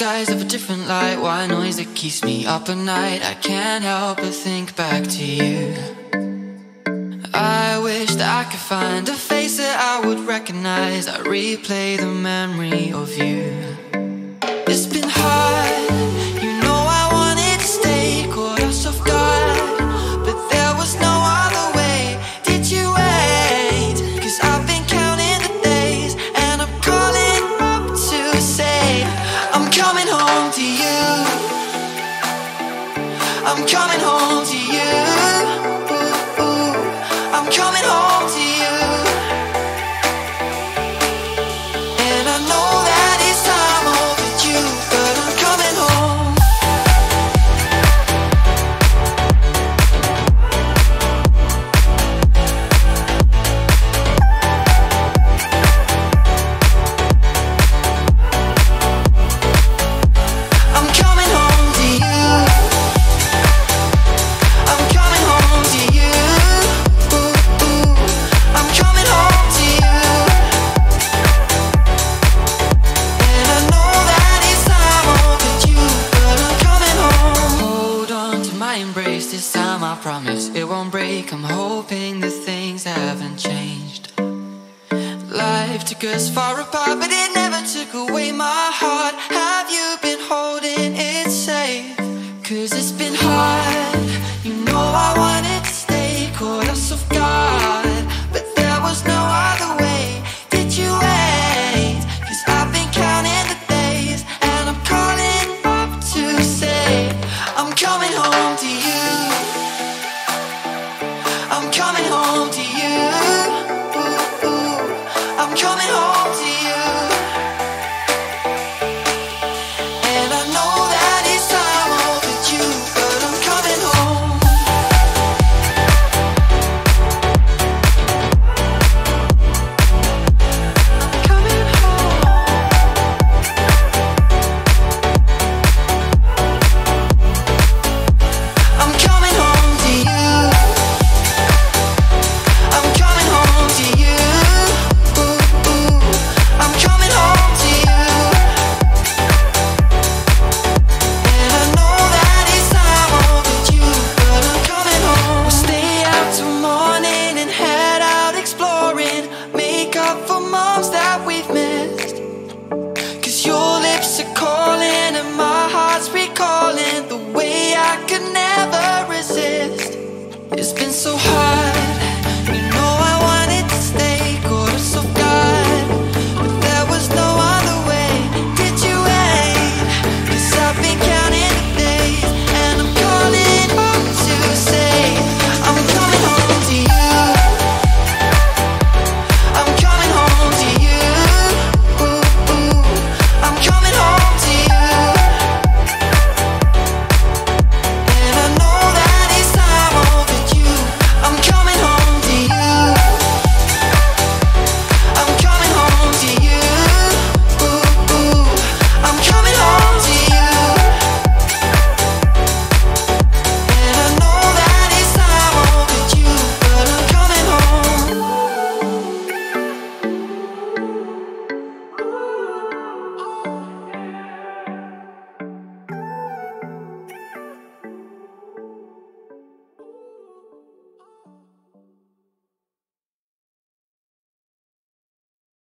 skies of a different light. White noise that keeps me up at night. I can't help but think back to you. I wish that I could find a face that I would recognize. I replay the memory of you. It's been hard, you know I wanted to stay caught us off guard, but there was no other way. Did you wait? 'Cause I've been counting the days, and I'm calling up to say I'm coming home to you. I'm coming home to you. I'm coming home to you. And I know that it's time overdue, but I'm coming home. I'm coming home to you. I'm coming home to you. This time I promise it won't break. I'm hoping that things haven't changed. Life took us far apart, but it never took away my heart. Have you been holding it safe? 'Cause it's been hard, you know I wanted